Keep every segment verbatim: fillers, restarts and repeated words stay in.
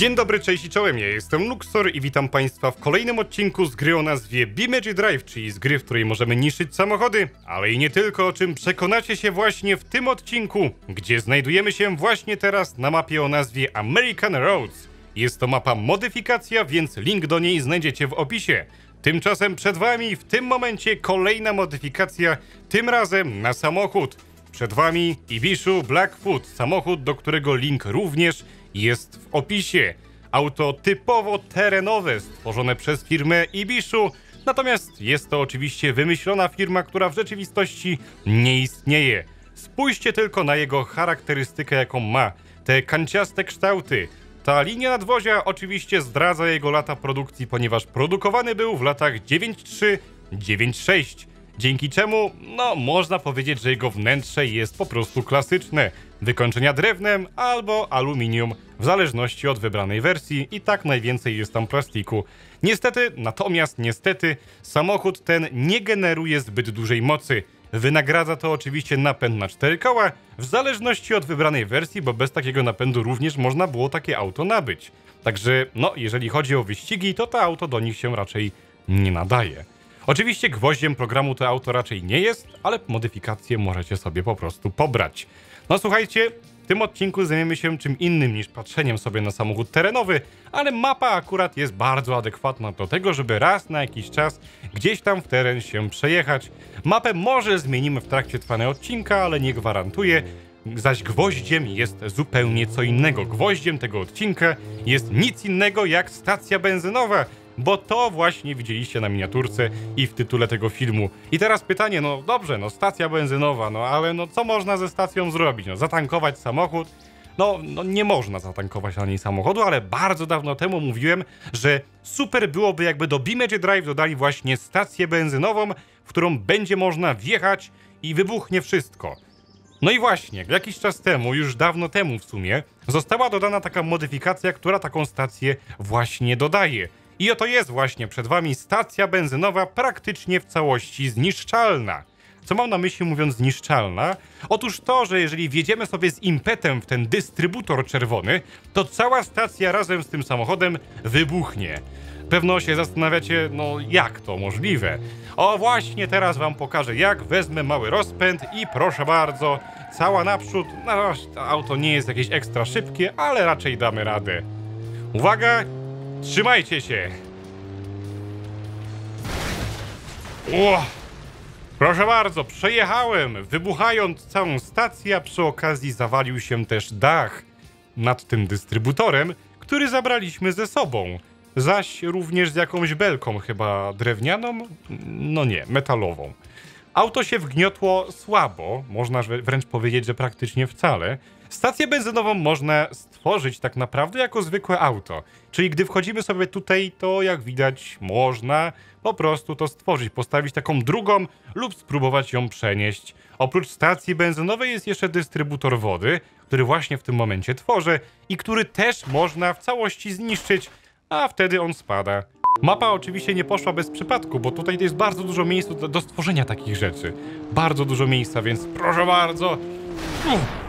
Dzień dobry, cześć i czołem, ja jestem Luksor i witam Państwa w kolejnym odcinku z gry o nazwie BeamNG Drive, czyli z gry, w której możemy niszyć samochody, ale i nie tylko, o czym przekonacie się właśnie w tym odcinku, gdzie znajdujemy się właśnie teraz na mapie o nazwie American Roads. Jest to mapa modyfikacja, więc link do niej znajdziecie w opisie. Tymczasem przed Wami w tym momencie kolejna modyfikacja, tym razem na samochód. Przed Wami Ibishu Blackfoot, samochód, do którego link również jest w opisie. Auto typowo terenowe, stworzone przez firmę Ibishu, natomiast jest to oczywiście wymyślona firma, która w rzeczywistości nie istnieje. Spójrzcie tylko na jego charakterystykę, jaką ma, te kanciaste kształty. Ta linia nadwozia oczywiście zdradza jego lata produkcji, ponieważ produkowany był w latach dziewięćdziesiątym trzecim do dziewięćdziesiątego szóstego. Dzięki czemu, no, można powiedzieć, że jego wnętrze jest po prostu klasyczne. Wykończenia drewnem albo aluminium, w zależności od wybranej wersji, i tak najwięcej jest tam plastiku. Niestety, natomiast niestety, samochód ten nie generuje zbyt dużej mocy. Wynagradza to oczywiście napęd na cztery koła, w zależności od wybranej wersji, bo bez takiego napędu również można było takie auto nabyć. Także, no, jeżeli chodzi o wyścigi, to to auto do nich się raczej nie nadaje. Oczywiście gwoździem programu to auto raczej nie jest, ale modyfikacje możecie sobie po prostu pobrać. No słuchajcie, w tym odcinku zajmiemy się czym innym niż patrzeniem sobie na samochód terenowy, ale mapa akurat jest bardzo adekwatna do tego, żeby raz na jakiś czas gdzieś tam w teren się przejechać. Mapę może zmienimy w trakcie trwania odcinka, ale nie gwarantuję, zaś gwoździem jest zupełnie co innego. Gwoździem tego odcinka jest nic innego jak stacja benzynowa, bo to właśnie widzieliście na miniaturce i w tytule tego filmu. I teraz pytanie, no dobrze, no stacja benzynowa, no ale no co można ze stacją zrobić? No zatankować samochód? No, no nie można zatankować na niej samochodu, ale bardzo dawno temu mówiłem, że super byłoby, jakby do BeamNG Drive dodali właśnie stację benzynową, w którą będzie można wjechać i wybuchnie wszystko. No i właśnie, jakiś czas temu, już dawno temu w sumie, została dodana taka modyfikacja, która taką stację właśnie dodaje. I oto jest właśnie przed Wami stacja benzynowa praktycznie w całości zniszczalna. Co mam na myśli mówiąc zniszczalna? Otóż to, że jeżeli wjedziemy sobie z impetem w ten dystrybutor czerwony, to cała stacja razem z tym samochodem wybuchnie. Pewno się zastanawiacie, no jak to możliwe? O właśnie teraz Wam pokażę jak, wezmę mały rozpęd i proszę bardzo, cała naprzód. No, to auto nie jest jakieś ekstra szybkie, ale raczej damy radę. Uwaga! Trzymajcie się! O, proszę bardzo, przejechałem! Wybuchając całą stację, a przy okazji zawalił się też dach nad tym dystrybutorem, który zabraliśmy ze sobą. Zaś również z jakąś belką chyba drewnianą? No nie, metalową. Auto się wgniotło słabo, można wręcz powiedzieć, że praktycznie wcale. Stację benzynową można stworzyć tak naprawdę jako zwykłe auto. Czyli gdy wchodzimy sobie tutaj, to jak widać można po prostu to stworzyć, postawić taką drugą lub spróbować ją przenieść. Oprócz stacji benzynowej jest jeszcze dystrybutor wody, który właśnie w tym momencie tworzę i który też można w całości zniszczyć, a wtedy on spada. Mapa oczywiście nie poszła bez przypadku, bo tutaj jest bardzo dużo miejsca do stworzenia takich rzeczy. Bardzo dużo miejsca, więc proszę bardzo. Uff.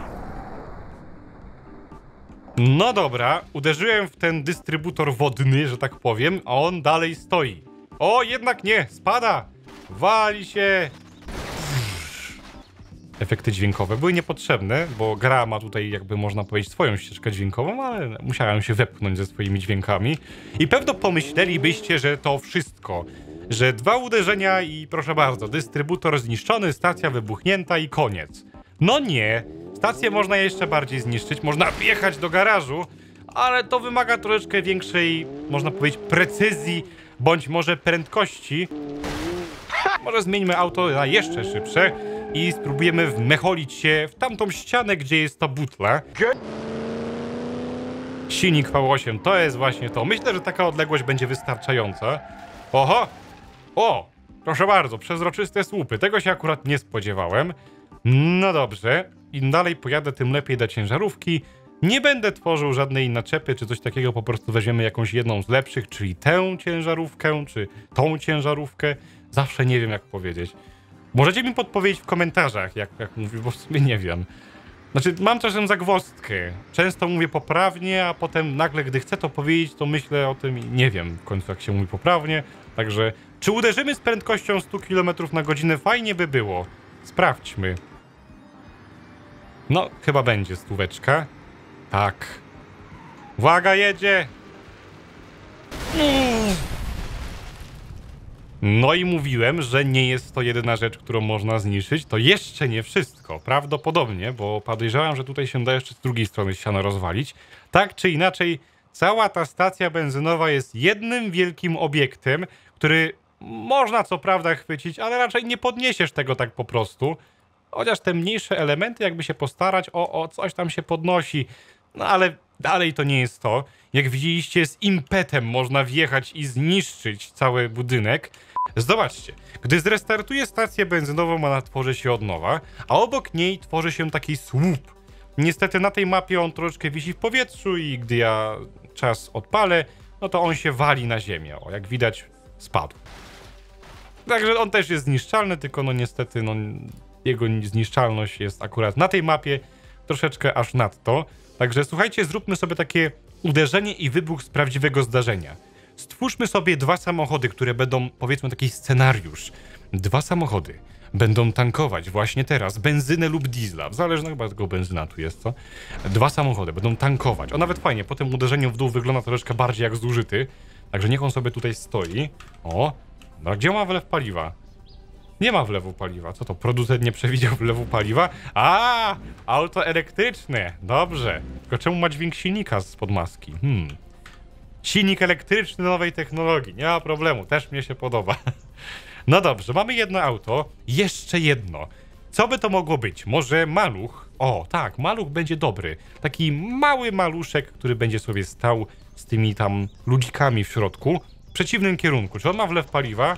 No dobra, uderzyłem w ten dystrybutor wodny, że tak powiem, a on dalej stoi. O, jednak nie, spada! Wali się! Efekty dźwiękowe były niepotrzebne, bo gra ma tutaj jakby można powiedzieć swoją ścieżkę dźwiękową, ale musiałem się wepchnąć ze swoimi dźwiękami. I pewno pomyślelibyście, że to wszystko. Że dwa uderzenia i proszę bardzo, dystrybutor zniszczony, stacja wybuchnięta i koniec. No nie! Stację można jeszcze bardziej zniszczyć, można wjechać do garażu, ale to wymaga troszeczkę większej, można powiedzieć, precyzji, bądź może prędkości. Ha! Może zmieńmy auto na jeszcze szybsze i spróbujemy wmecholić się w tamtą ścianę, gdzie jest ta butla. Silnik V osiem, to jest właśnie to. Myślę, że taka odległość będzie wystarczająca. Oho! O! Proszę bardzo, przezroczyste słupy. Tego się akurat nie spodziewałem. No dobrze, im dalej pojadę, tym lepiej dla ciężarówki. Nie będę tworzył żadnej naczepy czy coś takiego, po prostu weźmiemy jakąś jedną z lepszych, czyli tę ciężarówkę, czy tą ciężarówkę. Zawsze nie wiem jak powiedzieć. Możecie mi podpowiedzieć w komentarzach, jak, jak mówię, bo w sumie nie wiem. Znaczy, mam czasem zagwozdkę. Często mówię poprawnie, a potem nagle, gdy chcę to powiedzieć, to myślę o tym i nie wiem w końcu, jak się mówi poprawnie. Także, czy uderzymy z prędkością sto kilometrów na godzinę? Fajnie by było. Sprawdźmy. No, chyba będzie stóweczka. Tak. Uwaga, jedzie! No i mówiłem, że nie jest to jedyna rzecz, którą można zniszczyć. To jeszcze nie wszystko. Prawdopodobnie, bo podejrzewam, że tutaj się da jeszcze z drugiej strony ściana rozwalić. Tak czy inaczej, cała ta stacja benzynowa jest jednym wielkim obiektem, który można co prawda chwycić, ale raczej nie podniesiesz tego tak po prostu. Chociaż te mniejsze elementy, jakby się postarać, o, o coś tam się podnosi. No ale dalej to nie jest to. Jak widzieliście, z impetem można wjechać i zniszczyć cały budynek. Zobaczcie, gdy zrestartuję stację benzynową, ona tworzy się od nowa, a obok niej tworzy się taki słup. Niestety na tej mapie on troszeczkę wisi w powietrzu i gdy ja czas odpalę, no to on się wali na ziemię. O, jak widać, spadł. Także on też jest zniszczalny, tylko no niestety no, jego zniszczalność jest akurat na tej mapie troszeczkę aż nadto. Także słuchajcie, zróbmy sobie takie uderzenie i wybuch z prawdziwego zdarzenia. Stwórzmy sobie dwa samochody, które będą, powiedzmy, taki scenariusz. Dwa samochody będą tankować właśnie teraz benzynę lub diesla. W zależności od tego benzyna tu jest, co? Dwa samochody będą tankować. O, nawet fajnie, po tym uderzeniu w dół wygląda troszeczkę bardziej jak zużyty. Także niech on sobie tutaj stoi. O, a gdzie ma wlew paliwa? Nie ma wlewu paliwa. Co to? Producent nie przewidział wlewu paliwa? A, auto elektryczne. Dobrze. Tylko czemu ma dźwięk silnika spod maski? Hmm. Silnik elektryczny nowej technologii. Nie ma problemu. Też mnie się podoba. No dobrze. Mamy jedno auto. Jeszcze jedno. Co by to mogło być? Może maluch? O, tak. Maluch będzie dobry. Taki mały maluszek, który będzie sobie stał z tymi tam ludzikami w środku. W przeciwnym kierunku. Czy on ma wlew paliwa?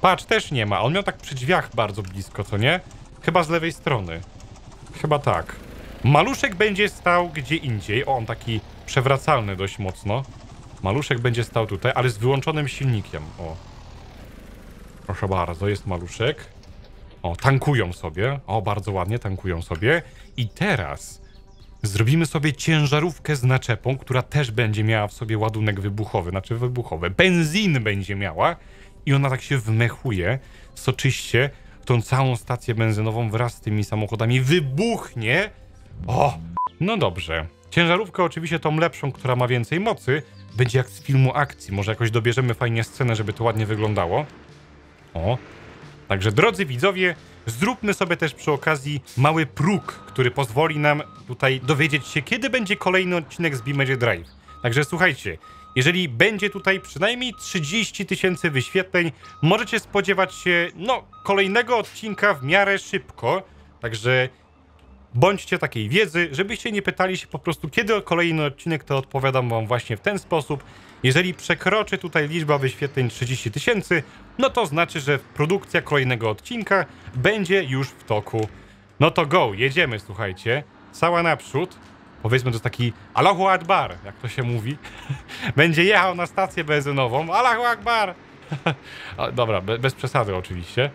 Patrz, też nie ma. On miał tak przy drzwiach bardzo blisko, co nie? Chyba z lewej strony. Chyba tak. Maluszek będzie stał gdzie indziej. O, on taki przewracalny dość mocno. Maluszek będzie stał tutaj, ale z wyłączonym silnikiem. O. Proszę bardzo, jest maluszek. O, tankują sobie. O, bardzo ładnie tankują sobie. I teraz zrobimy sobie ciężarówkę z naczepą, która też będzie miała w sobie ładunek wybuchowy. Znaczy wybuchowy. Benzin będzie miała. I ona tak się wmechuje, soczyście, w tą całą stację benzynową wraz z tymi samochodami. Wybuchnie! O! No dobrze. Ciężarówkę oczywiście tą lepszą, która ma więcej mocy, będzie jak z filmu akcji. Może jakoś dobierzemy fajnie scenę, żeby to ładnie wyglądało. O! Także drodzy widzowie, zróbmy sobie też przy okazji mały próg, który pozwoli nam tutaj dowiedzieć się, kiedy będzie kolejny odcinek z BeamNG Drive. Także słuchajcie, jeżeli będzie tutaj przynajmniej trzydzieści tysięcy wyświetleń, możecie spodziewać się, no, kolejnego odcinka w miarę szybko. Także bądźcie takiej wiedzy, żebyście nie pytali się po prostu, kiedy kolejny odcinek, to odpowiadam wam właśnie w ten sposób. Jeżeli przekroczy tutaj liczba wyświetleń trzydzieści tysięcy, no to znaczy, że produkcja kolejnego odcinka będzie już w toku. No to go, jedziemy, słuchajcie. Cała naprzód. Powiedzmy, to taki Allahu Akbar, jak to się mówi. Będzie jechał na stację benzynową. Allahu Akbar! Dobra, be, bez przesady oczywiście.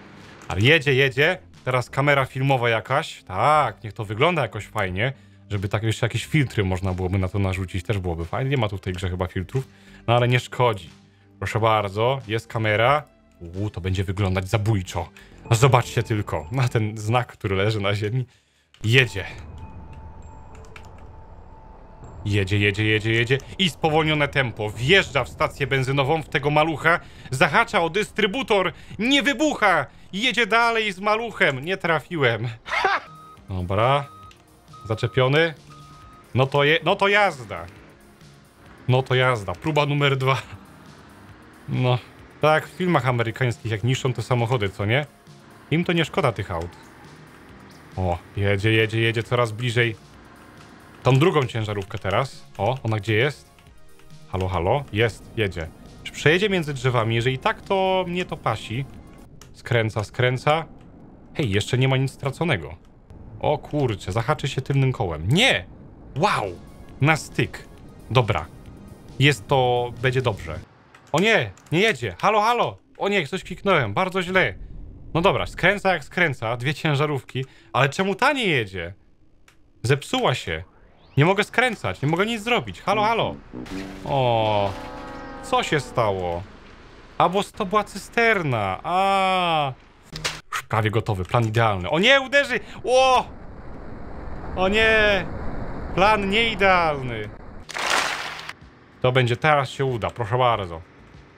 Ale jedzie, jedzie. Teraz kamera filmowa jakaś. Tak, niech to wygląda jakoś fajnie. Żeby tak jeszcze jakieś filtry można byłoby na to narzucić. Też byłoby fajnie. Nie ma tu w tej grze chyba filtrów. No ale nie szkodzi. Proszę bardzo, jest kamera. Uuu, to będzie wyglądać zabójczo. Zobaczcie tylko na ten znak, który leży na ziemi. Jedzie. Jedzie, jedzie, jedzie, jedzie i spowolnione tempo. Wjeżdża w stację benzynową, w tego malucha, zahacza o dystrybutor, nie wybucha. Jedzie dalej z maluchem. Nie trafiłem. Ha! Dobra. Zaczepiony. No to, je, no to jazda. No to jazda. Próba numer dwa. No. Tak w filmach amerykańskich, jak niszczą te samochody, co nie? Im to nie szkoda tych aut. O, jedzie, jedzie, jedzie coraz bliżej. Tą drugą ciężarówkę teraz. O, ona gdzie jest? Halo, halo. Jest, jedzie. Czy przejedzie między drzewami? Jeżeli tak, to mnie to pasi. Skręca, skręca. Hej, jeszcze nie ma nic straconego. O kurczę, zahaczy się tylnym kołem. Nie! Wow! Na styk. Dobra. Jest to... będzie dobrze. O nie! Nie jedzie! Halo, halo! O nie, coś kliknąłem. Bardzo źle. No dobra, skręca jak skręca. Dwie ciężarówki. Ale czemu ta nie jedzie? Zepsuła się. Nie mogę skręcać, nie mogę nic zrobić. Halo, halo. O, co się stało? A bo to była cysterna. A. Już prawie gotowy, plan idealny. O nie, uderzy! O! O nie! Plan nieidealny. To będzie, teraz się uda, proszę bardzo.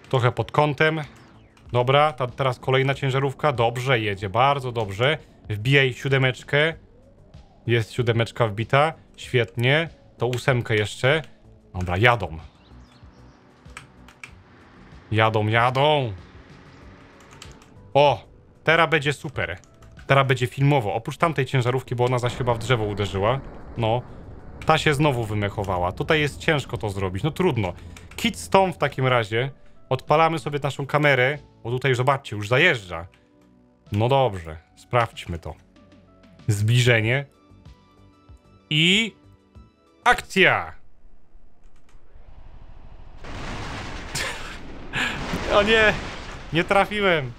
Trochę pod kątem. Dobra, ta, teraz kolejna ciężarówka. Dobrze, jedzie, bardzo dobrze. Wbijaj siódemeczkę. Jest siódemeczka wbita. Świetnie. To ósemkę jeszcze. Dobra, jadą. Jadą, jadą. O, teraz będzie super. Teraz będzie filmowo. Oprócz tamtej ciężarówki, bo ona zaś chyba w drzewo uderzyła. No. Ta się znowu wymechowała. Tutaj jest ciężko to zrobić. No trudno. Kit stąd w takim razie. Odpalamy sobie naszą kamerę. Bo tutaj, zobaczcie, już zajeżdża. No dobrze. Sprawdźmy to. Zbliżenie. I... akcja! O nie! Nie trafiłem!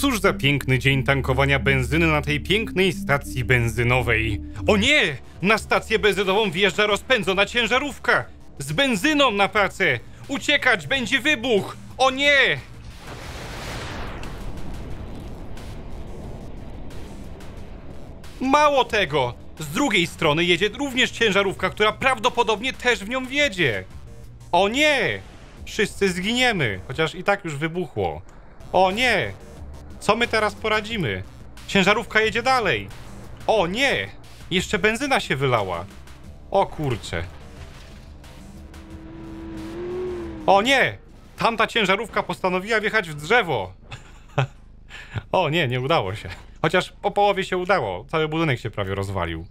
Cóż za piękny dzień tankowania benzyny na tej pięknej stacji benzynowej. O nie! Na stację benzynową wjeżdża rozpędzona ciężarówka! Z benzyną na pacę! Uciekać! Będzie wybuch! O nie! Mało tego! Z drugiej strony jedzie również ciężarówka, która prawdopodobnie też w nią wjedzie. O nie! Wszyscy zginiemy, chociaż i tak już wybuchło. O nie! Co my teraz poradzimy? Ciężarówka jedzie dalej. O nie! Jeszcze benzyna się wylała. O kurcze. O nie! Tamta ciężarówka postanowiła wjechać w drzewo. O nie, nie udało się. Chociaż po połowie się udało. Cały budynek się prawie rozwalił.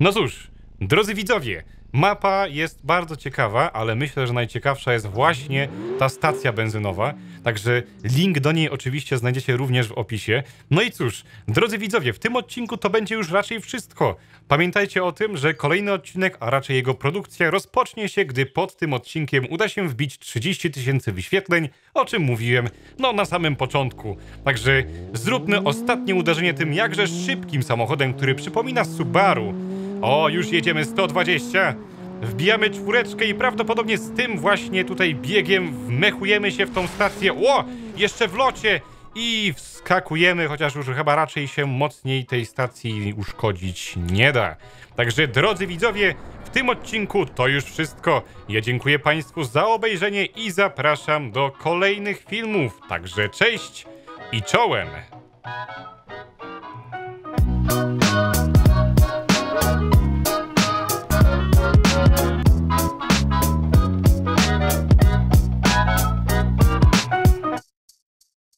No cóż, drodzy widzowie, mapa jest bardzo ciekawa, ale myślę, że najciekawsza jest właśnie ta stacja benzynowa. Także link do niej oczywiście znajdziecie również w opisie. No i cóż, drodzy widzowie, w tym odcinku to będzie już raczej wszystko. Pamiętajcie o tym, że kolejny odcinek, a raczej jego produkcja rozpocznie się, gdy pod tym odcinkiem uda się wbić trzydzieści tysięcy wyświetleń, o czym mówiłem, no na samym początku. Także zróbmy ostatnie uderzenie tym jakże szybkim samochodem, który przypomina Subaru. O, już jedziemy sto dwadzieścia. Wbijamy czwóreczkę i prawdopodobnie z tym właśnie tutaj biegiem wmechujemy się w tą stację. O! Jeszcze w locie! I wskakujemy, chociaż już chyba raczej się mocniej tej stacji uszkodzić nie da. Także drodzy widzowie, w tym odcinku to już wszystko. Ja dziękuję Państwu za obejrzenie i zapraszam do kolejnych filmów. Także cześć i czołem!